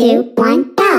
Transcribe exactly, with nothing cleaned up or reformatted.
two, one, go!